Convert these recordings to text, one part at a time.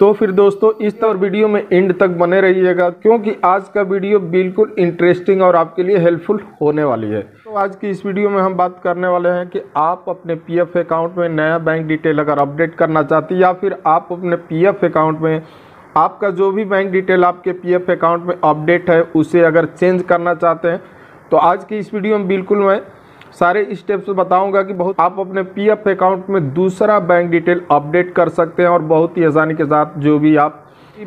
तो फिर दोस्तों इस तरह वीडियो में एंड तक बने रहिएगा, क्योंकि आज का वीडियो बिल्कुल इंटरेस्टिंग और आपके लिए हेल्पफुल होने वाली है। तो आज की इस वीडियो में हम बात करने वाले हैं कि आप अपने पीएफ अकाउंट में नया बैंक डिटेल अगर अपडेट करना चाहते हैं, या फिर आप अपने पीएफ अकाउंट में आपका जो भी बैंक डिटेल आपके पीएफ अकाउंट में अपडेट है उसे अगर चेंज करना चाहते हैं, तो आज की इस वीडियो में बिल्कुल मैं सारे स्टेप्स बताऊंगा कि बहुत आप अपने पीएफ अकाउंट में दूसरा बैंक डिटेल अपडेट कर सकते हैं और बहुत ही आसानी के साथ जो भी आप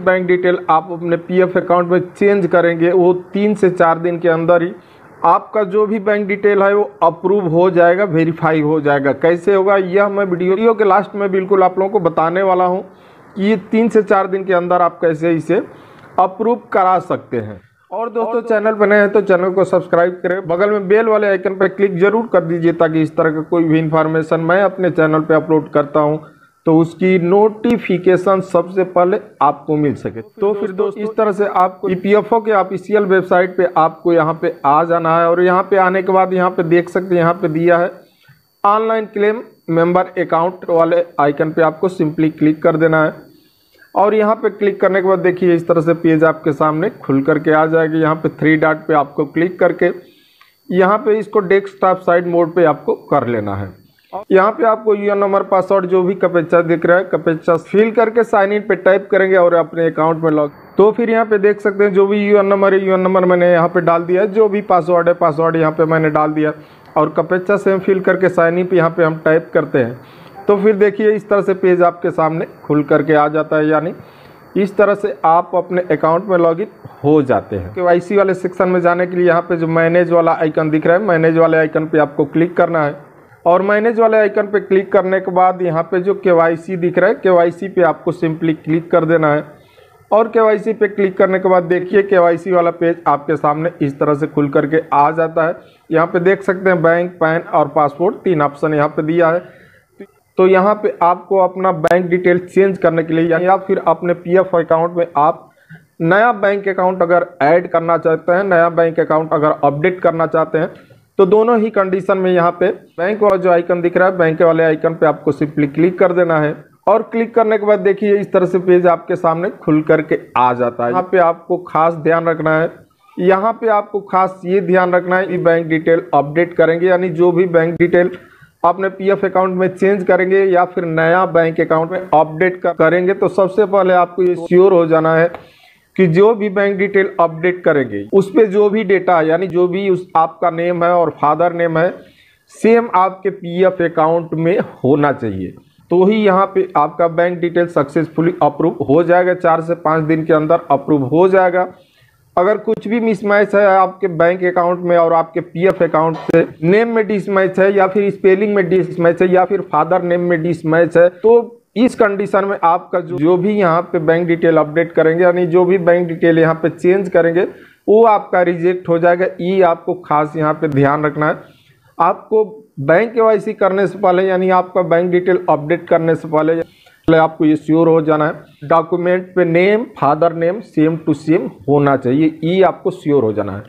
बैंक डिटेल आप अपने पीएफ अकाउंट में चेंज करेंगे वो 3 से 4 दिन के अंदर ही आपका जो भी बैंक डिटेल है वो अप्रूव हो जाएगा, वेरीफाई हो जाएगा। कैसे होगा यह मैं वीडियो के लास्ट में बिल्कुल आप लोगों को बताने वाला हूँ कि ये 3 से 4 दिन के अंदर आप कैसे इसे अप्रूव करा सकते हैं। और दोस्तों चैनल पर नए हैं तो चैनल को सब्सक्राइब करें, बगल में बेल वाले आइकन पर क्लिक जरूर कर दीजिए ताकि इस तरह का कोई भी इन्फॉर्मेशन मैं अपने चैनल पर अपलोड करता हूं तो उसकी नोटिफिकेशन सबसे पहले आपको मिल सके। तो फिर दोस्तों इस तरह से आपको ईपीएफओ के ऑफिशियल वेबसाइट पे आपको यहाँ पे आ जाना है और यहाँ पे आने के बाद यहाँ पे देख सकते हैं, यहाँ पे दिया है ऑनलाइन क्लेम मेंबर अकाउंट वाले आइकन पर आपको सिंपली क्लिक कर देना है। और यहाँ पे क्लिक करने के बाद देखिए इस तरह से पेज आपके सामने खुल करके आ जाएगा। यहाँ पे 3 डॉट पे आपको क्लिक करके यहाँ पे इसको डेस्कटॉप साइड मोड पे आपको कर लेना है। यहाँ पे आपको यूआईएन नंबर, पासवर्ड जो भी कैप्चा दिख रहा है कैप्चा फिल करके साइन इन पे टाइप करेंगे और अपने अकाउंट में लॉग। तो फिर यहाँ पे देख सकते हैं जो भी यूआईएन नंबर है यूआईएन नंबर मैंने यहाँ पे डाल दिया है, जो भी पासवर्ड है पासवर्ड यहाँ पे मैंने डाल दिया और कैप्चा सेम फिल करके साइन इन पे यहाँ पे हम टाइप करते हैं। तो फिर देखिए इस तरह से पेज आपके सामने खुल करके आ जाता है, यानी इस तरह से आप अपने अकाउंट में लॉगिन हो जाते हैं। केवाईसी वाले सेक्शन में जाने के लिए यहाँ पे जो मैनेज वाला आइकन दिख रहा है मैनेज वाले आइकन पे आपको क्लिक करना है और मैनेज वाले आइकन पे क्लिक करने के बाद यहाँ पे जो केवाईसी दिख रहा है केवाईसी पे आपको सिंपली क्लिक कर देना है। और केवाईसी पे क्लिक करने के बाद देखिए केवाईसी वाला पेज आपके सामने इस तरह से खुल करके आ जाता है। यहाँ पे देख सकते हैं बैंक, पैन और पासपोर्ट 3 ऑप्शन यहाँ पे दिया है। तो यहाँ पे आपको अपना बैंक डिटेल चेंज करने के लिए या फिर अपने पीएफ अकाउंट में आप नया बैंक अकाउंट अगर ऐड करना चाहते हैं, नया बैंक अकाउंट अगर अपडेट करना चाहते हैं, तो दोनों ही कंडीशन में यहाँ पे बैंक वाला जो आइकन दिख रहा है बैंक वाले आइकन पे आपको सिंपली क्लिक कर देना है। और क्लिक करने के बाद देखिए इस तरह से पेज आपके सामने खुल करके आ जाता है। यहाँ पे आपको खास ध्यान रखना है, यहाँ पे आपको खास ये ध्यान रखना है कि बैंक डिटेल अपडेट करेंगे यानी जो भी बैंक डिटेल आपने पीएफ अकाउंट में चेंज करेंगे या फिर नया बैंक अकाउंट में अपडेट करेंगे, तो सबसे पहले आपको ये श्योर हो जाना है कि जो भी बैंक डिटेल अपडेट करेंगे उस पर जो भी डेटा यानी जो भी उस आपका नेम है और फादर नेम है सेम आपके पीएफ अकाउंट में होना चाहिए, तो ही यहाँ पे आपका बैंक डिटेल सक्सेसफुली अप्रूव हो जाएगा। 4 से 5 दिन के अंदर अप्रूव हो जाएगा। अगर कुछ भी मिसमैच है आपके बैंक अकाउंट में और आपके पीएफ अकाउंट से, नेम में डिसमैच है या फिर स्पेलिंग में डिसमैच है या फिर फादर नेम में डिसमैच है, तो इस कंडीशन में आपका जो भी यहाँ पे बैंक डिटेल अपडेट करेंगे यानी जो भी बैंक डिटेल यहाँ पे चेंज करेंगे वो आपका रिजेक्ट हो जाएगा। ये आपको खास यहाँ पे ध्यान रखना है। आपको बैंक केवाईसी करने से पहले यानी आपका बैंक डिटेल अपडेट करने से पहले आपको ये श्योर हो जाना है डॉक्यूमेंट पे name, father name same to same होना चाहिए, ये आपको श्योर हो जाना है।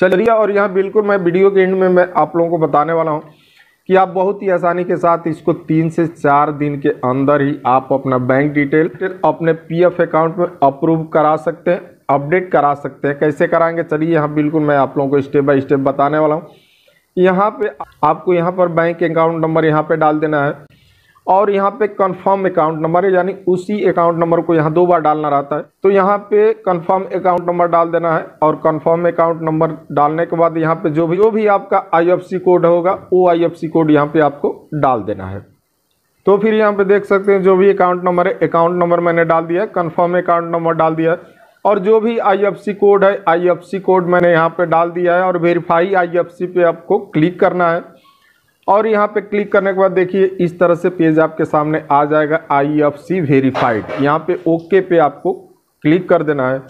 चलिए, और यहाँ बिल्कुल मैं वीडियो के एंड में मैं आप लोगों को बताने वाला हूँ कि आप बहुत ही आसानी के साथ इसको 3 से 4 दिन के अंदर ही आप अपना बैंक डिटेल अपने पीएफ अकाउंट में अप्रूव करा सकते हैं, अपडेट करा सकते हैं। कैसे कराएंगे चलिए यहाँ बिल्कुल मैं आप लोगों को स्टेप बाय स्टेप बताने वाला हूँ। यहाँ पे आपको यहाँ पर बैंक अकाउंट नंबर यहाँ पे डाल देना है और यहाँ पे कंफर्म अकाउंट नंबर है यानी उसी अकाउंट नंबर को यहाँ 2 बार डालना रहता है, तो यहाँ पे कंफर्म अकाउंट नंबर डाल देना है। और कंफर्म अकाउंट नंबर डालने के बाद यहाँ पे जो भी आपका आईएफएससी कोड होगा वो आईएफएससी कोड यहाँ पे आपको डाल देना है। तो फिर यहाँ पे देख सकते हैं जो भी अकाउंट नंबर है अकाउंट नंबर मैंने डाल दिया है, कन्फर्म अकाउंट नंबर डाल दिया है और जो भी आईएफएससी कोड है आईएफएससी कोड मैंने यहाँ पे डाल दिया है। और वेरीफाई आईएफएससी पे आपको क्लिक करना है और यहाँ पे क्लिक करने के बाद देखिए इस तरह से पेज आपके सामने आ जाएगा आईएफएससी वेरीफाइड। यहाँ पे ओके पे आपको क्लिक कर देना है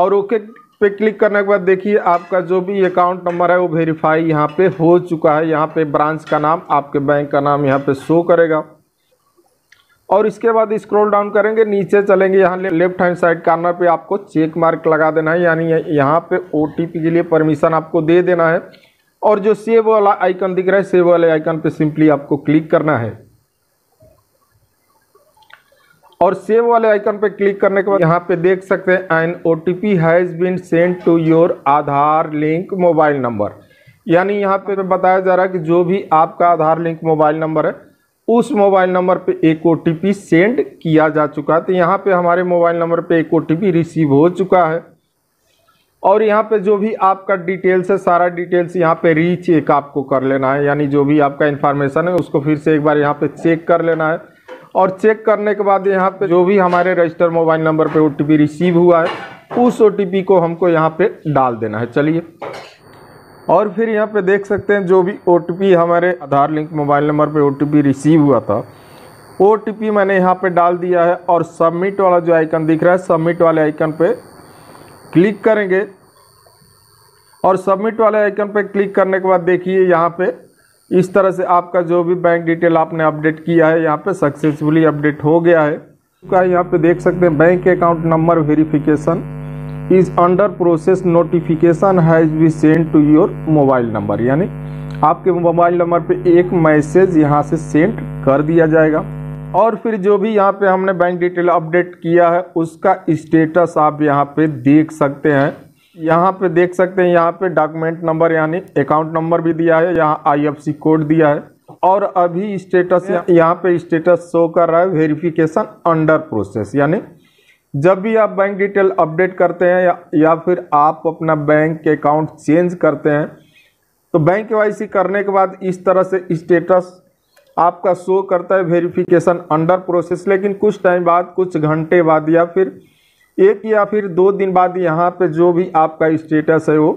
और ओके पे क्लिक करने के बाद देखिए आपका जो भी अकाउंट नंबर है वो वेरीफाई यहाँ पे हो चुका है। यहाँ पे ब्रांच का नाम, आपके बैंक का नाम यहाँ पे शो करेगा। और इसके बाद स्क्रॉल डाउन करेंगे, नीचे चलेंगे, यहाँ लेफ्ट हैंड साइड कॉर्नर पे आपको चेक मार्क लगा देना है यानी यहाँ पे ओटीपी के लिए परमिशन आपको दे देना है। और जो सेव वाला आइकन दिख रहा है सेव वाले आइकन पे सिंपली आपको क्लिक करना है। और सेव वाले आइकन पे क्लिक करने के बाद यहाँ पे देख सकते हैं an OTP has been send to your Aadhaar link mobile number, यानी यहाँ पे बताया जा रहा है कि जो भी आपका आधार लिंक मोबाइल नंबर है उस मोबाइल नंबर पे एक ओटीपी सेंड किया जा चुका है। तो यहाँ पे हमारे मोबाइल नंबर पे एक ओटीपी रिसीव हो चुका है और यहाँ पे जो भी आपका डिटेल्स है सारा डिटेल्स यहाँ पे रीचेक आपको कर लेना है, यानी जो भी आपका इन्फॉर्मेशन है उसको फिर से एक बार यहाँ पे चेक कर लेना है। और चेक करने के बाद यहाँ पे जो भी हमारे रजिस्टर मोबाइल नंबर पे ओटीपी रिसीव हुआ है उस ओटीपी को हमको यहाँ पे डाल देना है। चलिए, और फिर यहाँ पे देख सकते हैं जो भी ओटीपी हमारे आधार लिंक मोबाइल नंबर पे ओटीपी रिसीव हुआ था ओटीपी मैंने यहाँ पे डाल दिया है और सबमिट वाला जो आइकन दिख रहा है सबमिट वाले आइकन पे क्लिक करेंगे। और सबमिट वाले आइकन पे क्लिक करने के बाद देखिए यहाँ पे इस तरह से आपका जो भी बैंक डिटेल आपने अपडेट किया है यहाँ पे सक्सेसफुली अपडेट हो गया है। यहाँ पे देख सकते हैं bank account number verification is under process, notification has be send to your mobile number, यानी आपके मोबाइल नंबर पे एक मैसेज यहाँ से सेंड कर दिया जाएगा। और फिर जो भी यहाँ पे हमने बैंक डिटेल अपडेट किया है उसका स्टेटस आप यहाँ पे देख सकते हैं। यहाँ पे देख सकते हैं यहाँ पे डॉक्यूमेंट नंबर यानी अकाउंट नंबर भी दिया है, यहाँ आईएफएससी कोड दिया है और अभी स्टेटस यहाँ पे स्टेटस शो कर रहा है वेरिफिकेशन अंडर प्रोसेस, यानी जब भी आप बैंक डिटेल अपडेट करते हैं या फिर आप अपना बैंक अकाउंट चेंज करते हैं तो बैंक केवाईसी करने के बाद इस तरह से स्टेटस आपका शो करता है वेरिफिकेशन अंडर प्रोसेस। लेकिन कुछ टाइम बाद, कुछ घंटे बाद या फिर एक या फिर 2 दिन बाद यहाँ पे जो भी आपका स्टेटस है वो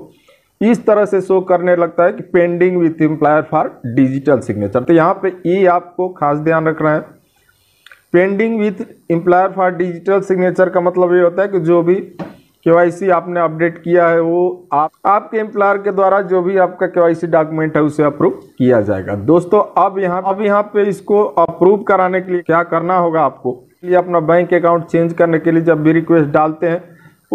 इस तरह से शो करने लगता है कि pending with employer for digital signature. तो यहाँ पे ये आपको खास ध्यान रखना है, pending with employer for digital signature का मतलब ये होता है कि जो भी केवाईसी आपने अपडेट किया है वो आपके एम्प्लॉयर के द्वारा जो भी आपका केवाईसी डॉक्यूमेंट है उसे अप्रूव किया जाएगा। दोस्तों अब यहाँ पे इसको अप्रूव कराने के लिए क्या करना होगा आपको, लिए अपना बैंक अकाउंट चेंज करने के लिए जब भी रिक्वेस्ट डालते हैं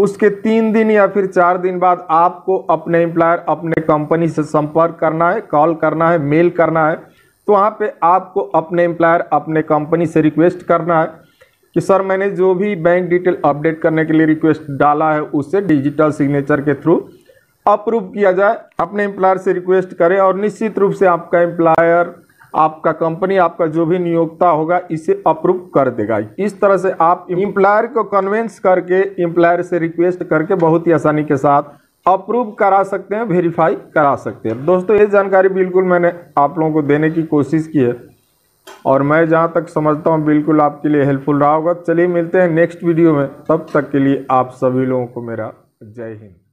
उसके 3 दिन या फिर 4 दिन बाद आपको अपने एम्प्लॉयर अपने कंपनी से संपर्क करना है, कॉल करना है, मेल करना है। तो वहाँ पे आपको अपने एम्प्लॉयर अपने कंपनी से रिक्वेस्ट करना है कि सर मैंने जो भी बैंक डिटेल अपडेट करने के लिए रिक्वेस्ट डाला है उसे डिजिटल सिग्नेचर के थ्रू अप्रूव किया जाए। अपने एम्प्लॉयर से रिक्वेस्ट करें और निश्चित रूप से आपका एम्प्लॉयर, आपका कंपनी, आपका जो भी नियोक्ता होगा इसे अप्रूव कर देगा। इस तरह से आप एम्प्लॉयर को कन्विंस करके, एम्प्लॉयर से रिक्वेस्ट करके बहुत ही आसानी के साथ अप्रूव करा सकते हैं, वेरीफाई करा सकते हैं। दोस्तों ये जानकारी बिल्कुल मैंने आप लोगों को देने की कोशिश की है और मैं जहाँ तक समझता हूँ बिल्कुल आपके लिए हेल्पफुल रहा होगा। चलिए मिलते हैं नेक्स्ट वीडियो में, तब तक के लिए आप सभी लोगों को मेरा जय हिंद।